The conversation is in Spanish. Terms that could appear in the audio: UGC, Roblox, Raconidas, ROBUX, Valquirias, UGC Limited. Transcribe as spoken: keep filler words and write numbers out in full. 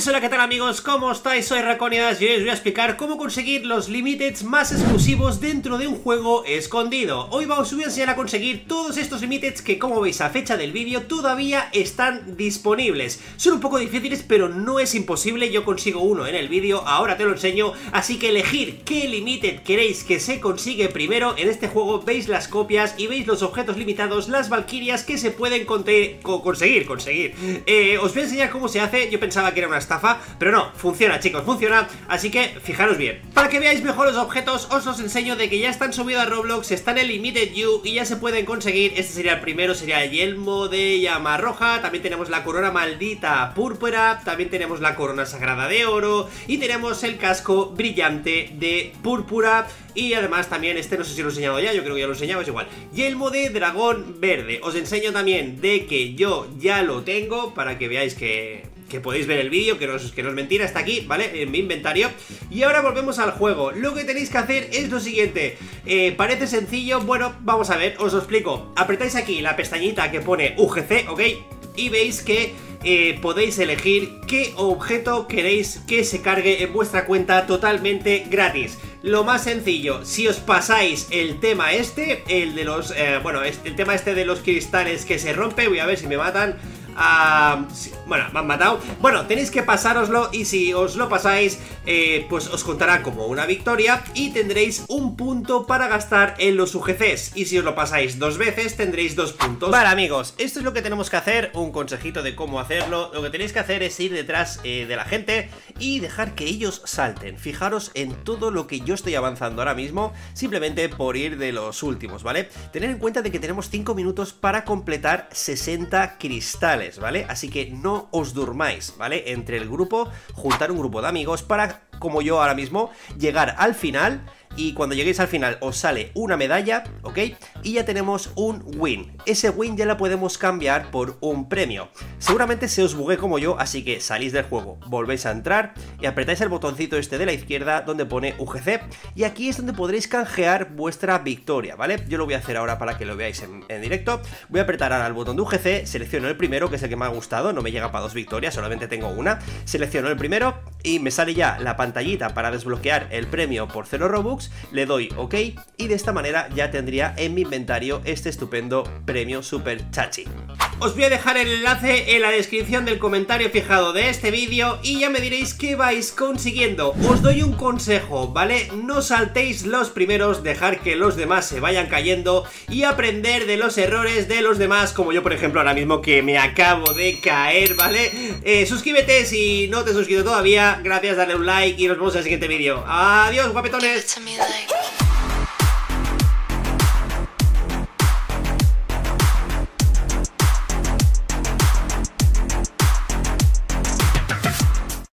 Pues hola, ¿qué tal amigos? ¿Cómo estáis? Soy Raconidas y hoy os voy a explicar cómo conseguir los limiteds más exclusivos dentro de un juego escondido. Hoy os voy a enseñar a conseguir todos estos limiteds que, como veis a fecha del vídeo, todavía están disponibles. Son un poco difíciles, pero no es imposible. Yo consigo uno en el vídeo, ahora te lo enseño. Así que elegir qué limited queréis que se consigue primero. En este juego veis las copias y veis los objetos limitados, las Valquirias que se pueden conseguir. conseguir. Eh, os voy a enseñar cómo se hace. Yo pensaba que era una estafa, pero no, funciona chicos, funciona, así que fijaros bien. Para que veáis mejor los objetos, os los enseño de que ya están subidos a Roblox, están en Limited You y ya se pueden conseguir. Este sería el primero, sería el yelmo de llama roja, también tenemos la corona maldita púrpura, también tenemos la corona sagrada de oro y tenemos el casco brillante de púrpura. Y además también este, no sé si lo he enseñado ya, yo creo que ya lo he enseñado, es igual, yelmo de dragón verde. Os enseño también de que yo ya lo tengo para que veáis que... que podéis ver el vídeo, que no, que no es mentira, está aquí, ¿vale? En mi inventario. Y ahora volvemos al juego. Lo que tenéis que hacer es lo siguiente. eh, Parece sencillo, bueno, vamos a ver, os lo explico. Apretáis aquí la pestañita que pone U G C, ¿ok? Y veis que eh, podéis elegir qué objeto queréis que se cargue en vuestra cuenta totalmente gratis. Lo más sencillo, si os pasáis el tema este, el de los, eh, bueno, el tema este de los cristales que se rompe, voy a ver si me matan. Uh, sí, bueno, me han matado. Bueno, tenéis que pasároslo y si os lo pasáis, eh, pues os contará como una victoria y tendréis un punto para gastar en los U G Cs. Y si os lo pasáis dos veces, tendréis dos puntos. Vale amigos, esto es lo que tenemos que hacer. Un consejito de cómo hacerlo. Lo que tenéis que hacer es ir detrás eh, de la gente y dejar que ellos salten. Fijaros en todo lo que yo estoy avanzando ahora mismo, simplemente por ir de los últimos, ¿vale? Tener en cuenta de que tenemos cinco minutos para completar sesenta cristales, ¿vale? Así que no os durmáis, ¿vale? Entre el grupo, juntar un grupo de amigos para, como yo ahora mismo, llegar al final. Y cuando lleguéis al final os sale una medalla, ¿ok? Y ya tenemos un win. Ese win ya la podemos cambiar por un premio. Seguramente se os bugué como yo, así que salís del juego, volvéis a entrar y apretáis el botoncito este de la izquierda donde pone U G C. Y aquí es donde podréis canjear vuestra victoria, ¿vale? Yo lo voy a hacer ahora para que lo veáis en, en directo. Voy a apretar ahora el botón de U G C, selecciono el primero, que es el que me ha gustado. No me llega para dos victorias, solamente tengo una. Selecciono el primero y me sale ya la pantallita para desbloquear el premio por cero robux. Le doy OK y de esta manera ya tendría en mi inventario este estupendo premio super chachi. Os voy a dejar el enlace en la descripción del comentario fijado de este vídeo y ya me diréis qué vais consiguiendo. Os doy un consejo, ¿vale? No saltéis los primeros, dejar que los demás se vayan cayendo y aprender de los errores de los demás, como yo por ejemplo ahora mismo que me acabo de caer, ¿vale? Eh, suscríbete si no te has suscrito todavía, gracias, dale un like y nos vemos en el siguiente vídeo. Adiós guapetones. To me like